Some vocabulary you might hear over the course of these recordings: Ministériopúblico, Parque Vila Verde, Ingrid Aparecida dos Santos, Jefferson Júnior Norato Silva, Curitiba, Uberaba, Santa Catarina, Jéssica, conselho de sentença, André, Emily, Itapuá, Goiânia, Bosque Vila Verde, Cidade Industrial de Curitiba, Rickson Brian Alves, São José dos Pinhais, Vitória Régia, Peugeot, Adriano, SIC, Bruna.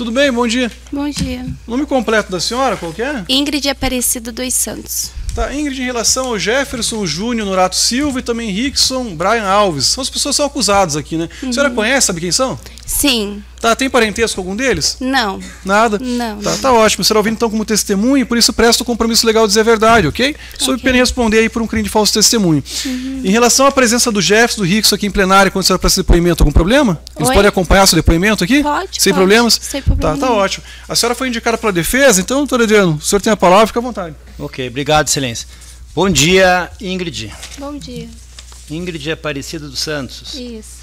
Tudo bem? Bom dia. Bom dia. O nome completo da senhora, qual que é? Ingrid Aparecida dos Santos. Tá, Ingrid, em relação ao Jefferson Júnior Norato Silva e também Rickson Brian Alves. São as pessoas que são acusadas aqui, né? Uhum. A senhora conhece, sabe quem são? Sim. Tá, tem parentesco com algum deles? Não. Nada? Não. Tá, tá ótimo. Será ouvindo então como testemunho, por isso presta o compromisso legal de dizer a verdade, ok? Sob pena responder aí por um crime de falso testemunho. Uhum. Em relação à presença do Jefferson, do Rickson aqui em plenário, quando a senhora presta depoimento, algum problema? Eles podem acompanhar seu depoimento aqui? Pode. Sem problemas? Sem problema. Tá, tá ótimo. A senhora foi indicada para a defesa, então, doutor Adriano, o senhor tem a palavra, fica à vontade. Ok, obrigado, excelência. Bom dia, Ingrid. Bom dia. Ingrid Aparecida dos Santos. Isso.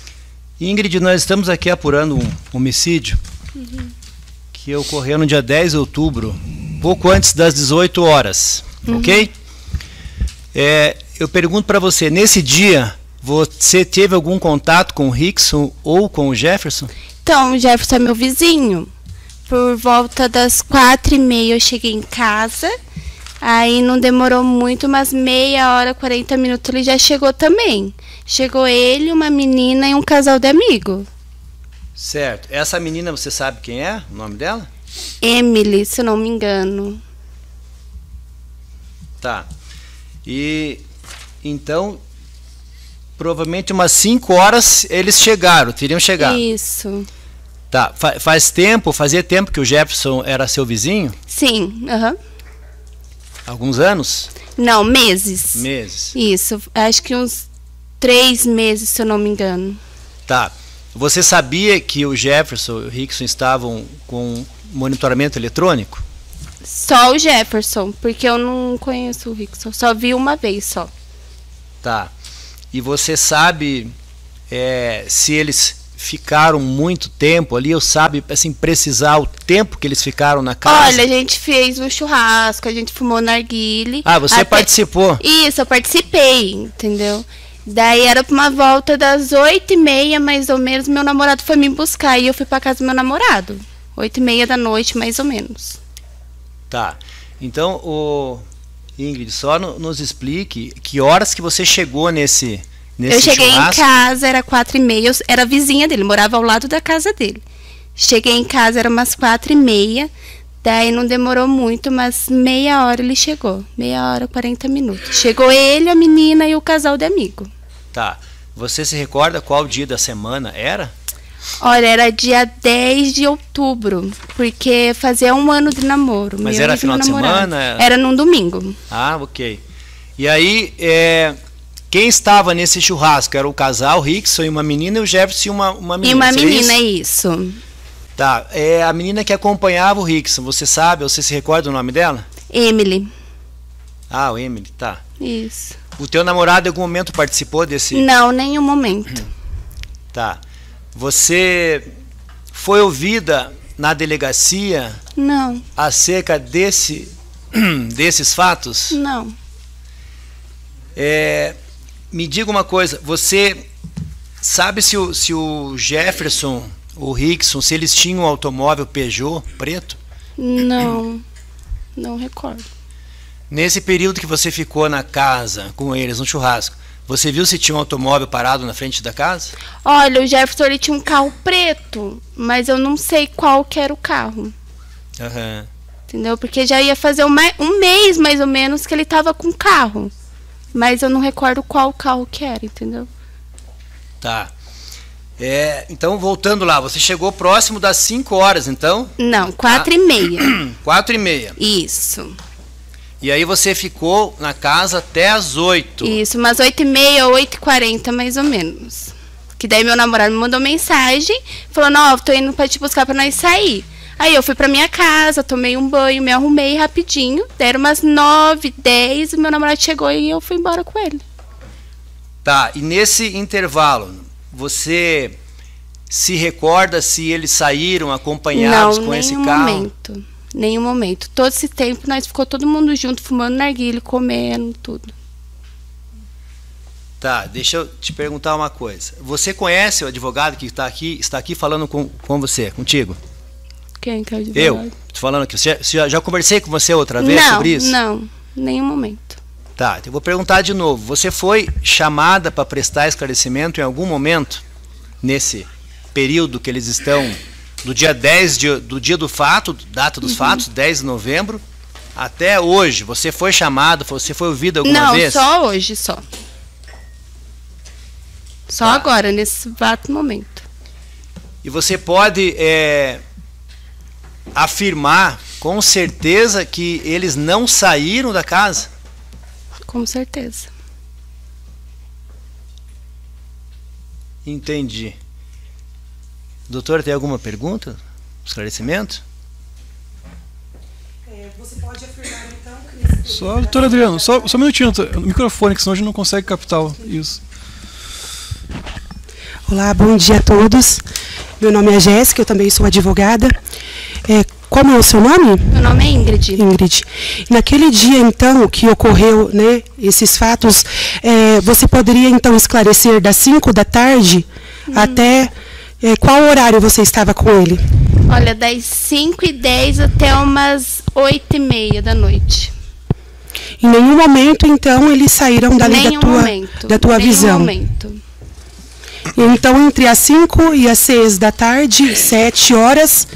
Ingrid, nós estamos aqui apurando um homicídio que ocorreu no dia 10 de outubro, pouco antes das 18 horas, ok? É, eu pergunto para você, nesse dia, você teve algum contato com o Rickson ou com o Jefferson? Então, o Jefferson é meu vizinho. Por volta das 4h30 eu cheguei em casa. Aí não demorou muito, mas meia hora, 40 minutos, ele já chegou também. Chegou ele, uma menina e um casal de amigo. Certo. Essa menina, você sabe quem é? O nome dela? Emily, se não me engano. Tá. E, então, provavelmente umas 5 horas eles chegaram, teriam chegado. Isso. Tá. Fazia tempo que o Jefferson era seu vizinho? Sim, aham. Alguns anos? Não, meses. Meses. Isso, acho que uns 3 meses, se eu não me engano. Tá. Você sabia que o Jefferson e o Rickson estavam com monitoramento eletrônico? Só o Jefferson, porque eu não conheço o Rickson, só vi uma vez só. Tá. E você sabe se eles ficaram muito tempo ali, eu sabe, assim, precisar o tempo que eles ficaram na casa? Olha, a gente fez um churrasco, a gente fumou narguile. Ah, você participou? Isso, eu participei, entendeu? Daí era pra uma volta das 8h30, mais ou menos, meu namorado foi me buscar e eu fui pra casa do meu namorado. 8h30 da noite, mais ou menos. Tá, então, Ingrid, só nos explique que horas que você chegou nesse... Eu cheguei churrasco? Em casa, era 4h30, era vizinha dele, morava ao lado da casa dele. Cheguei em casa, era umas 4h30, daí não demorou muito, mas meia hora ele chegou, meia hora, 40 minutos. Chegou ele, a menina e o casal de amigo. Tá, você se recorda qual dia da semana era? Olha, era dia 10 de outubro, porque fazia um ano de namoro. Mas era final de semana? Era num domingo. Ah, ok. E aí, quem estava nesse churrasco? Era o casal, o Rickson e uma menina, e o Jefferson e uma menina. E uma menina, é isso. Tá, a menina que acompanhava o Rickson, você sabe, você se recorda o nome dela? Emily. Ah, o Emily, tá. Isso. O teu namorado em algum momento participou desse... Não, nenhum momento. Tá. Você foi ouvida na delegacia? Não. Acerca desses fatos? Não. Me diga uma coisa, você sabe se o Jefferson, o Rickson, se eles tinham um automóvel Peugeot preto? Não, não recordo. Nesse período que você ficou na casa com eles, no churrasco, você viu se tinha um automóvel parado na frente da casa? Olha, o Jefferson ele tinha um carro preto, mas eu não sei qual que era o carro. Uhum. Entendeu? Porque já ia fazer um mês, mais ou menos, que ele estava com o carro. Mas eu não recordo qual carro que era, entendeu? Tá. Então, voltando lá, você chegou próximo das 5 horas, então? Não, 4h30. 4h30. Isso. E aí você ficou na casa até as 8. Isso, umas 8h30, 8h40, mais ou menos. Que daí meu namorado me mandou mensagem, falando, ó, tô indo pra te buscar pra nós sair. Aí eu fui pra minha casa, tomei um banho, me arrumei rapidinho. Deram umas 9h10, meu namorado chegou e eu fui embora com ele. Tá, e nesse intervalo, você se recorda se eles saíram acompanhados com esse carro? Não, nenhum momento. Todo esse tempo, nós ficou todo mundo junto, fumando narguilé, comendo, tudo. Tá, deixa eu te perguntar uma coisa. Você conhece o advogado que está aqui falando com você, contigo? Quem que é o advogado? Eu, tô falando aqui, já conversei com você outra vez sobre isso? Não, nenhum momento. Tá, eu vou perguntar de novo, você foi chamada para prestar esclarecimento em algum momento, nesse período que eles estão do dia 10 do dia do fato, data dos fatos, 10 de novembro, até hoje, você foi chamado, você foi ouvido alguma vez? Não, só hoje, só. Só agora, nesse exato momento. E você pode afirmar com certeza que eles não saíram da casa? Com certeza. Entendi. Doutora, tem alguma pergunta? Esclarecimento? Você pode afirmar então que nesse... Só, doutor Adriano, só um minutinho, no microfone, que senão a gente não consegue captar isso. Olá, bom dia a todos. Meu nome é Jéssica, eu também sou advogada. Como é o seu nome? Meu nome é Ingrid. Ingrid. Naquele dia, então, que ocorreu, né, esses fatos, você poderia, então, esclarecer das 5 da tarde até... qual horário você estava com ele? Olha, das 5h10 até umas 8h30 da noite. Em nenhum momento, então, eles saíram dali da tua visão? Em nenhum momento. Então, entre as 5 e as 6 da tarde, 7 horas...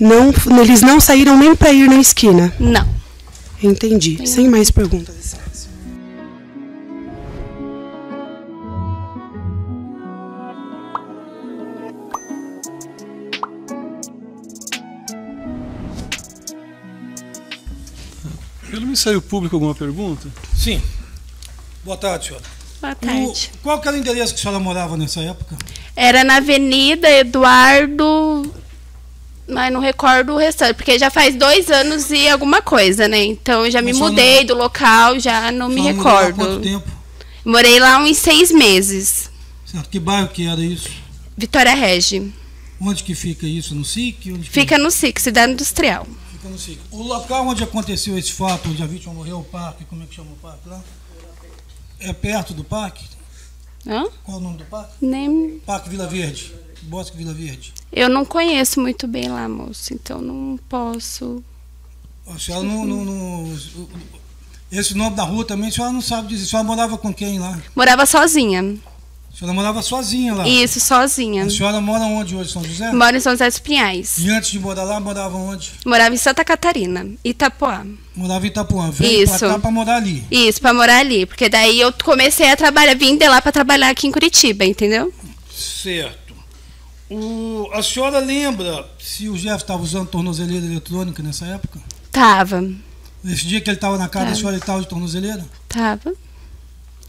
Não, eles não saíram nem para ir na esquina? Não. Entendi. Sem mais perguntas. Pelo Ministério Público, alguma pergunta? Sim. Boa tarde, senhora. Boa tarde. Qual que era o endereço que a senhora morava nessa época? Era na Avenida Eduardo... Mas não recordo o restante, porque já faz 2 anos e alguma coisa, né? Então, eu já me mudei do local, já não me recordo. Quanto tempo? Morei lá uns 6 meses. Certo. Que bairro que era isso? Vitória Régia. Onde que fica isso? No SIC? Onde fica no SIC, Cidade Industrial. Fica no SIC. O local onde aconteceu esse fato, onde a vítima morreu, o parque, como é que chama o parque lá? É perto do parque? Hã? Qual é o nome do parque? Nem... Parque Vila Verde. Bosque Vila Verde. Eu não conheço muito bem lá, moço, então não posso... A senhora não... Esse nome da rua também, a senhora não sabe dizer. A senhora morava com quem lá? Morava sozinha. A senhora morava sozinha lá? Isso, sozinha. A senhora mora onde hoje, São José? Moro em São José dos Pinhais. E antes de morar lá, morava onde? Morava em Santa Catarina, Itapuá. Morava em Itapuã, veio pra cá pra morar ali. Isso, pra morar ali, porque daí eu comecei a trabalhar, vim de lá pra trabalhar aqui em Curitiba, entendeu? Certo. A senhora lembra se o Jeff estava usando tornozeleira eletrônica nessa época? Tava. Nesse dia que ele estava na casa da senhora, ele estava de tornozeleira? Tava.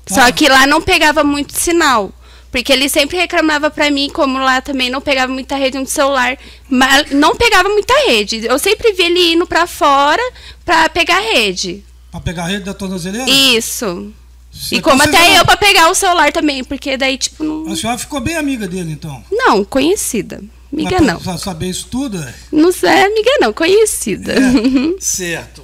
Só que lá não pegava muito sinal, porque ele sempre reclamava para mim, como lá também não pegava muita rede no celular, mas não pegava muita rede. Eu sempre vi ele indo para fora para pegar rede. Para pegar a rede da tornozeleira? Isso. Você e como até eu para pegar o celular também, porque daí tipo não... A senhora ficou bem amiga dele então? Não, conhecida. Amiga não. Mas saber isso tudo? Não é amiga não, conhecida. É, certo.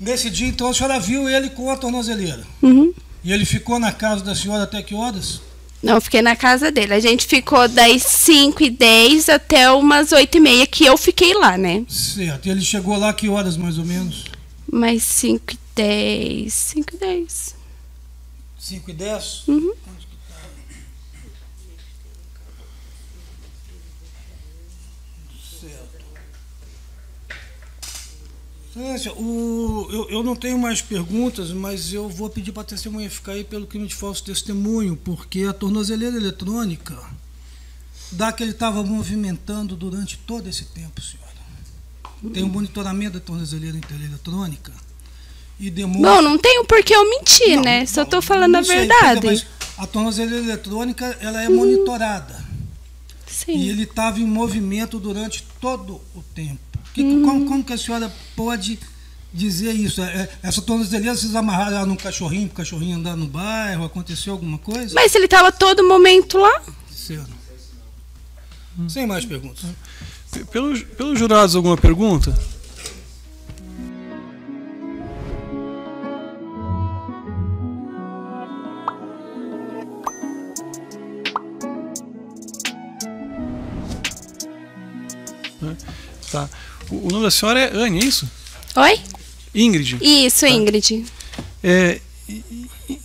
Nesse dia então a senhora viu ele com a tornozeleira. Uhum. E ele ficou na casa da senhora até que horas? Não, fiquei na casa dele. A gente ficou das 5h10 até umas 8h30 que eu fiquei lá, né? Certo. E ele chegou lá que horas mais ou menos? Mais 5h10. 5h10? Uhum. Certo. Eu não tenho mais perguntas, mas eu vou pedir para a testemunha ficar aí pelo crime de falso testemunho, porque a tornozeleira eletrônica dá que ele estava movimentando durante todo esse tempo, senhor. Tem um monitoramento da tornozeleira eletrônica e demonstra... Bom, não tenho por que eu mentir, não, né? Só estou falando a verdade. Mas a tornozeleira eletrônica, ela é monitorada. Sim. E ele estava em movimento durante todo o tempo. Como que a senhora pode dizer isso? Essa tornozeleira, vocês amarraram lá num cachorrinho, para o cachorrinho andar no bairro? Aconteceu alguma coisa? Mas ele estava todo momento lá? Certo. Sem mais perguntas. Pelos jurados, alguma pergunta? Tá. O nome da senhora é Anne, é isso? Oi? Ingrid. Isso, tá. Ingrid.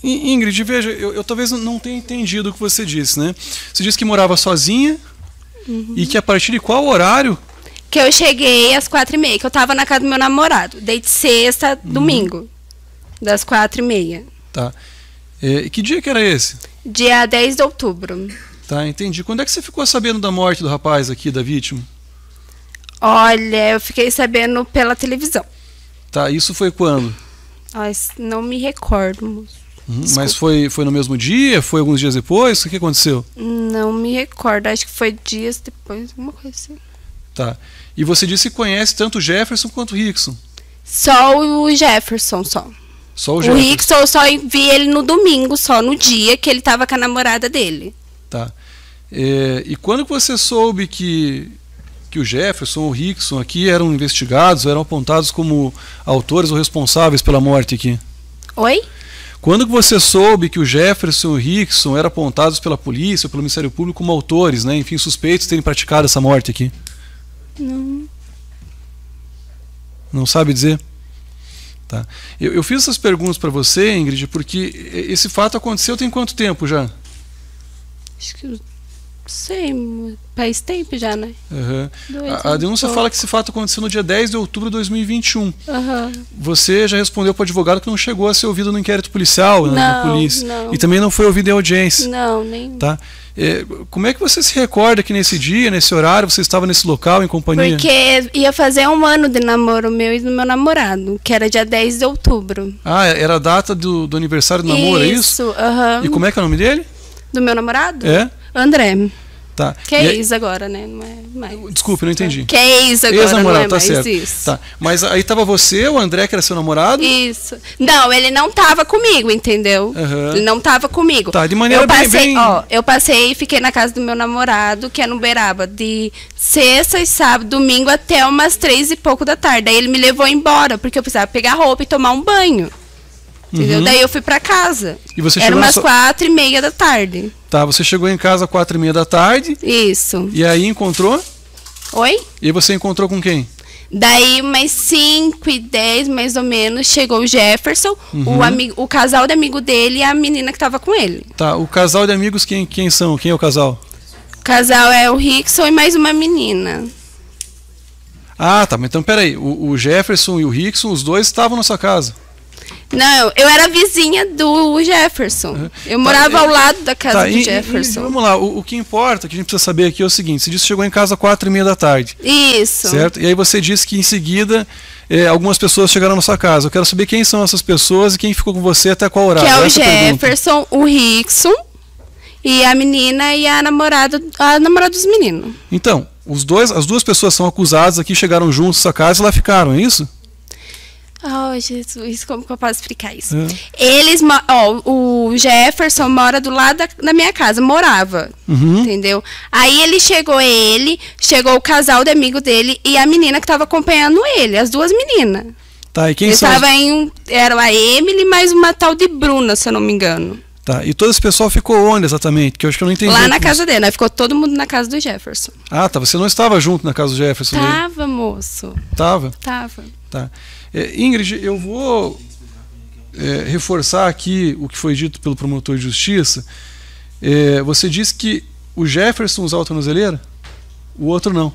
Ingrid, veja, eu talvez não tenha entendido o que você disse, né? Você disse que morava sozinha... Uhum. E que a partir de qual horário? Que eu cheguei às 4h30, que eu tava na casa do meu namorado. Dei de sexta, domingo, das 4h30. Tá. E que dia que era esse? Dia 10 de outubro. Tá, entendi. Quando é que você ficou sabendo da morte do rapaz aqui, da vítima? Olha, eu fiquei sabendo pela televisão. Tá, isso foi quando? Ai, não me recordo. Mas foi no mesmo dia? Foi alguns dias depois? O que aconteceu? Não me recordo, acho que foi dias depois, alguma coisa assim. Tá. E você disse que conhece tanto o Jefferson quanto o Rickson? Só o Jefferson, só. Só o Jefferson? O Rickson, eu só vi ele no domingo, só no dia que ele estava com a namorada dele. Tá. E quando você soube que o Jefferson ou o Rickson aqui eram investigados, eram apontados como autores ou responsáveis pela morte aqui? Oi? Quando você soube que o Jefferson e o Rickson eram apontados pela polícia, pelo Ministério Público como autores, né? Enfim, suspeitos de terem praticado essa morte aqui? Não. Não sabe dizer? Tá. Eu fiz essas perguntas para você, Ingrid, porque esse fato aconteceu tem quanto tempo já? Acho que eu sei, faz tempo já, né? Uhum. A denúncia fala que esse fato aconteceu no dia 10 de outubro de 2021. Uhum. Você já respondeu para o advogado que não chegou a ser ouvido no inquérito policial, não, na polícia. Não. E também não foi ouvido em audiência. Não, nem. Tá? Como é que você se recorda que nesse dia, nesse horário, você estava nesse local, em companhia? Porque ia fazer um ano de namoro meu e do meu namorado, que era dia 10 de outubro. Ah, era a data do aniversário do namoro, é isso? Isso, aham. E como é que é o nome dele? Do meu namorado? É? André. Tá. Que é ex agora, né? Não é mais. Desculpe, não entendi. Que é ex agora, ex-namorado, não é tá mais certo. Isso. Tá. Mas aí tava você, o André, que era seu namorado? Isso. Não, ele não tava comigo, entendeu? Uhum. Ele não tava comigo. Tá, de maneira bem... Ó, eu passei e fiquei na casa do meu namorado, que é no Uberaba, de sexta e sábado, domingo, até umas 3 e pouco da tarde. Aí ele me levou embora, porque eu precisava pegar roupa e tomar um banho. Uhum. Daí eu fui pra casa. E você chegou? Era umas 4h30 da tarde. Tá, você chegou em casa às 4h30 da tarde. Isso. E aí encontrou? Oi? E você encontrou com quem? Daí umas 5h10 mais ou menos chegou o Jefferson, uhum, o casal de amigo dele e a menina que tava com ele. Tá, o casal de amigos quem são? Quem é o casal? O casal é o Rickson e mais uma menina. Ah, tá, mas então peraí, o Jefferson e o Rickson, os dois estavam na sua casa? Não, eu era vizinha do Jefferson. Eu morava ao lado da casa do Jefferson. Vamos lá, o que importa, que a gente precisa saber aqui é o seguinte. Você disse que chegou em casa às 4h30 da tarde. Isso. Certo? E aí você disse que em seguida algumas pessoas chegaram na sua casa. Eu quero saber quem são essas pessoas e quem ficou com você até qual horário. Que é o Jefferson, o Rickson e a menina e a namorada dos meninos. Então, as duas pessoas são acusadas aqui, chegaram juntos à sua casa e lá ficaram, é isso? Oh, Jesus, como que eu posso explicar isso? É. Eles, o Jefferson mora do lado da minha casa, morava, uhum, entendeu? Aí chegou o casal de amigo dele e a menina que estava acompanhando ele, as duas meninas. Tá, e quem são? Era a Emily mais uma tal de Bruna, se eu não me engano. Tá, e todo esse pessoal ficou onde exatamente? Que eu acho que eu não entendi. Lá na casa dele, né? Ficou todo mundo na casa do Jefferson. Ah, tá, você não estava junto na casa do Jefferson? Tava, moço. Tava? Tava. Tá. Ingrid, eu vou reforçar aqui o que foi dito pelo promotor de justiça. Você disse que o Jefferson usava a tornozeleira? O outro não.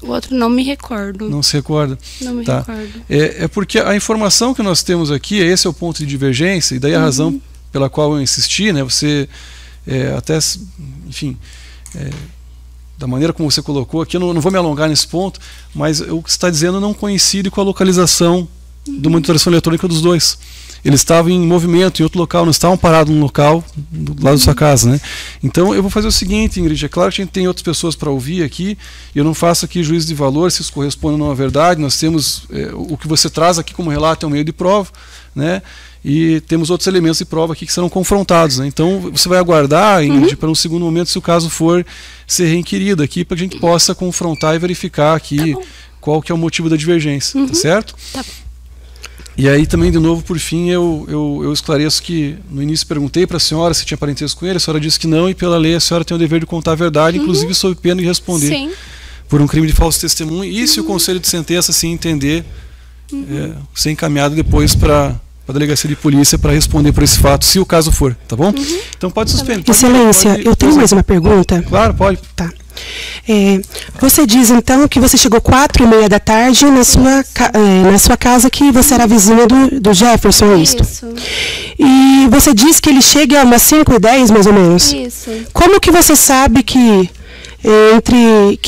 O outro não me recordo. Não se recorda? Não me recordo. É porque a informação que nós temos aqui, esse é o ponto de divergência, e daí a razão pela qual eu insisti, né? Você até, enfim... da maneira como você colocou aqui, eu não vou me alongar nesse ponto, mas o que você está dizendo não coincide com a localização do monitoração eletrônica dos dois. Eles estavam em movimento em outro local, não estavam parados num local do lado da sua casa, né? Então eu vou fazer o seguinte, Ingrid, é claro que a gente tem outras pessoas para ouvir aqui, eu não faço aqui juízo de valor se isso corresponde ou não à verdade, nós temos o que você traz aqui como relato é um meio de prova, né? E temos outros elementos de prova aqui que serão confrontados, né? Então você vai aguardar, Ingrid, para um segundo momento, se o caso for ser reinquirido aqui, para que a gente possa confrontar e verificar aqui qual que é o motivo da divergência, tá certo? Tá bom. E aí também, de novo, por fim, eu esclareço que no início perguntei para a senhora se tinha parentesco com ele, a senhora disse que não, e pela lei a senhora tem o dever de contar a verdade, inclusive sob pena de responder por um crime de falso testemunho, e se o conselho de sentença se entender, ser encaminhado depois para... para a delegacia de polícia para responder por esse fato, se o caso for, tá bom? Então pode suspender. Excelência, eu tenho mais uma pergunta. Claro, pode. Tá. Você diz, então, que você chegou 4:30 da tarde na sua casa, que você era vizinha do Jefferson, isso. E você diz que ele chega a umas 5:10, mais ou menos. Isso. Como que você sabe que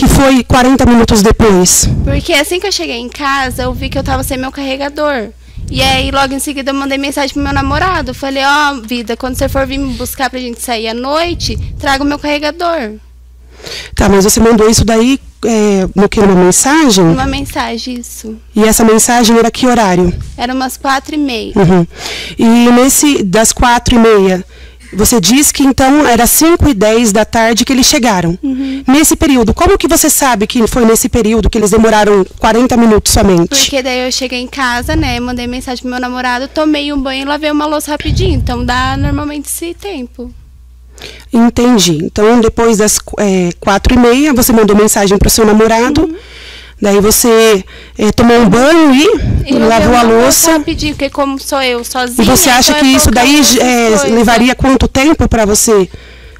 foi 40 minutos depois? Porque assim que eu cheguei em casa, eu vi que eu estava sem meu carregador. E aí, logo em seguida, eu mandei mensagem pro meu namorado. Falei, ó, vida, quando você for vir me buscar pra gente sair à noite, traga o meu carregador. Tá, mas você mandou isso daí no que? Uma mensagem? Uma mensagem, isso. E essa mensagem era que horário? Era umas 4:30. Uhum. E das 4:30, você diz que então era 5:10 da tarde que eles chegaram. Uhum. Nesse período, como que você sabe que foi nesse período que eles demoraram 40 minutos somente? Porque daí eu cheguei em casa, né, mandei mensagem pro meu namorado, tomei um banho e lavei uma louça rapidinho. Então dá normalmente esse tempo. Entendi. Então, depois das 4:30, você mandou mensagem para o seu namorado. Uhum. Daí você tomou um banho e lavou a louça. Eu pedi, porque como sou eu sozinha... E você acha que isso daí levaria quanto tempo para você?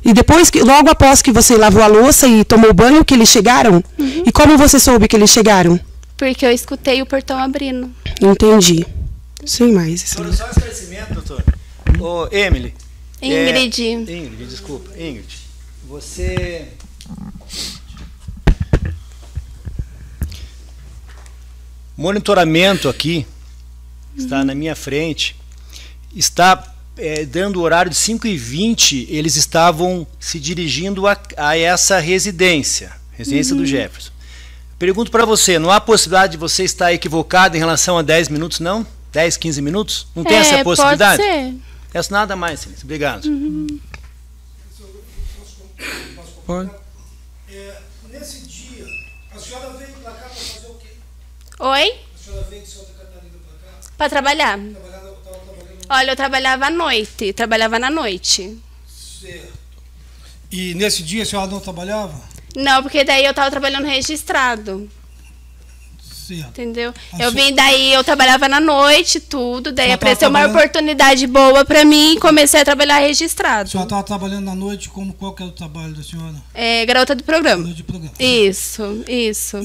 E depois, logo após que você lavou a louça e tomou banho, que eles chegaram? Uhum. E como você soube que eles chegaram? Porque eu escutei o portão abrindo. Entendi. Sem mais. Assim. Só um esclarecimento, doutor. Ô, Emily... Ingrid. Ingrid, desculpa. Ingrid, você... Monitoramento aqui, está na minha frente, está dando o horário de 5:20, eles estavam se dirigindo a essa residência do Jefferson. Pergunto para você, não há possibilidade de você estar equivocado em relação a 10 minutos, não? 10, 15 minutos? Não tem essa possibilidade? Pode ser. Peço nada mais, Silêncio. Obrigado. Uhum. Posso nesse dia, a senhora veio para cá para fazer o quê? Oi? A senhora veio de Santa Catarina para cá? Para trabalhar. Olha, eu trabalhava à noite. Trabalhava na noite. Certo. E nesse dia a senhora não trabalhava? Não, porque daí eu estava trabalhando registrado. Entendeu? Eu vim daí, eu trabalhava na noite, tudo, daí apareceu uma oportunidade boa pra mim e comecei a trabalhar registrado. A senhora estava trabalhando na noite, como qual que era o trabalho da senhora? É, garota do programa. Garota do programa. Isso, isso.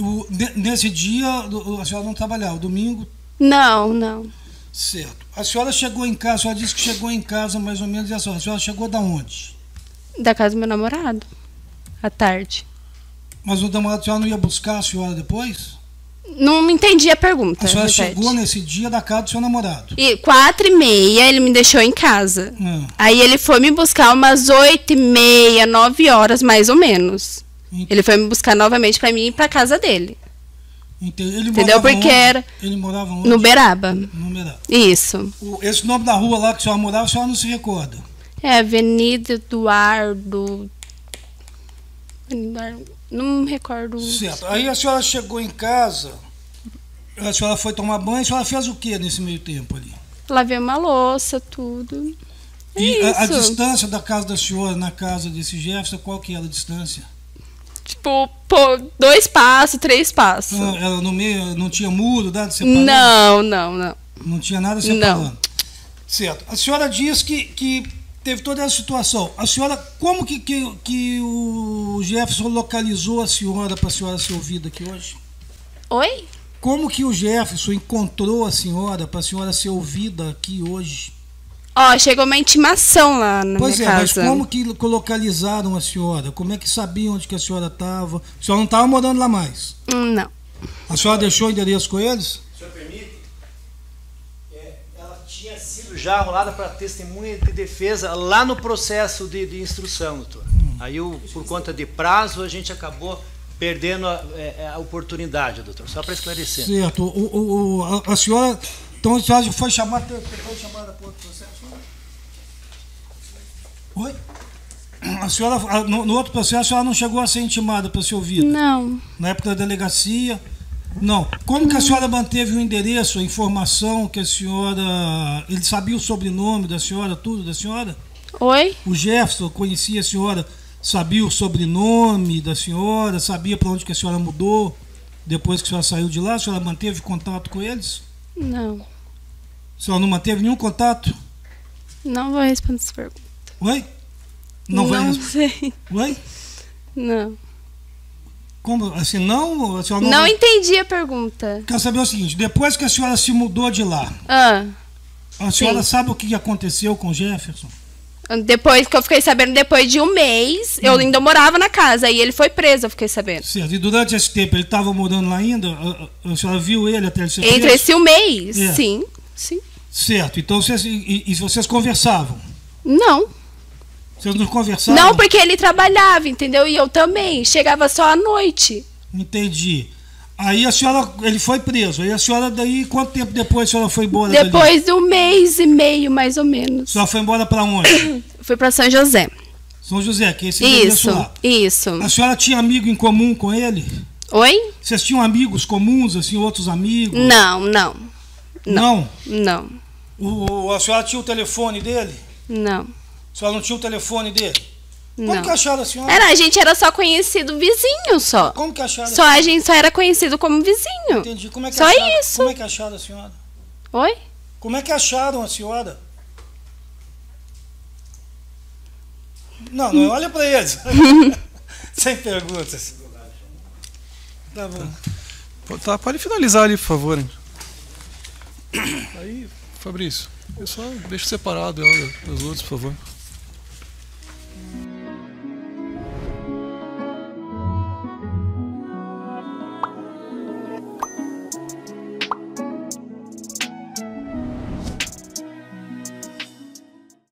Nesse dia a senhora não trabalhava, domingo? Não, não. Certo. A senhora chegou em casa, a senhora disse que chegou em casa mais ou menos, e a senhora chegou da onde? Da casa do meu namorado, à tarde. Mas o namorado da senhora não ia buscar a senhora depois? Não entendi a pergunta. A senhora chegou nesse dia da casa do seu namorado? E 4:30 ele me deixou em casa. Aí ele foi me buscar umas 8:30, 9 horas mais ou menos. Ele foi me buscar novamente para mim ir para casa dele. Ele entendeu? Porque era... Ele morava onde? No Uberaba. No Uberaba. Isso. Esse nome da rua lá que a senhora morava, a senhora não se recorda? É Avenida Eduardo... Não me recordo. Certo. Aí a senhora chegou em casa, a senhora foi tomar banho, a senhora fez o que nesse meio tempo ali? Lavei uma louça, tudo. E isso. A distância da casa da senhora na casa desse Jefferson, qual que era a distância? Tipo, 2 passos, 3 passos. Ela no meio, não tinha muro, nada separando? Não, não, não. Não tinha nada separando? Não. Certo. A senhora diz que teve toda essa situação. A senhora, como que o Jefferson localizou a senhora para a senhora ser ouvida aqui hoje? Oi? Como que o Jefferson encontrou a senhora para a senhora ser ouvida aqui hoje? Ó, chegou uma intimação lá na minha casa. Pois é, mas como que localizaram a senhora? Como é que sabiam onde que a senhora estava? A senhora não estava morando lá mais? Não. A senhora deixou o endereço com eles? O senhor permite? Tinha sido já rolada para testemunha de defesa lá no processo de instrução, doutor. Aí, por conta de prazo, a gente acabou perdendo a oportunidade, doutor. Só para esclarecer. Certo. A senhora, então, a senhora foi chamada para outro processo? Oi? A senhora, no outro processo, a senhora não chegou a ser intimada para ser ouvida? Não. Na época da delegacia... Não. Como que a senhora manteve o endereço, a informação que a senhora... Ele sabia o sobrenome da senhora, tudo da senhora? Oi? O Jefferson conhecia a senhora, sabia o sobrenome da senhora, sabia para onde que a senhora mudou, depois que a senhora saiu de lá, a senhora manteve contato com eles? Não. A senhora não manteve nenhum contato? Não vou responder essa pergunta. Oi? Não sei. Oi? Não. Como, assim, não, a senhora não entendi a pergunta. Quero saber o seguinte, depois que a senhora se mudou de lá, a senhora sabe o que aconteceu com o Jefferson? Depois que eu fiquei sabendo, depois de um mês, eu ainda morava na casa, e ele foi preso, eu fiquei sabendo. Certo, e durante esse tempo ele estava morando lá ainda? A senhora viu ele até ele ser preso? Entre esse um mês, sim, sim. Certo, então vocês, e vocês conversavam? Não. Vocês não conversavam? Não, porque ele trabalhava, entendeu? E eu também, chegava só à noite. Entendi. Aí a senhora, ele foi preso, aí a senhora, daí quanto tempo depois a senhora foi embora? Depois de um mês e meio, mais ou menos. A senhora foi embora para onde? Fui para São José. São José, que é esse endereço lá. Isso, isso. A senhora tinha amigo em comum com ele? Oi? Vocês tinham amigos comuns, assim, outros amigos? Não, não. Não? Não. A senhora tinha o telefone dele? Não. A senhora não tinha o telefone dele? Como não. que acharam a senhora? A gente era só conhecido vizinho, só. Como que acharam a senhora? A gente só era conhecido como vizinho. Entendi. Como é que só acharam, isso. Como é que acharam a senhora? Oi? Como é que acharam a senhora? Não, não, olha pra eles. Sem perguntas. Tá bom. Tá, pode finalizar ali, por favor. Aí, Fabrício, eu só deixo separado ela dos outros, por favor.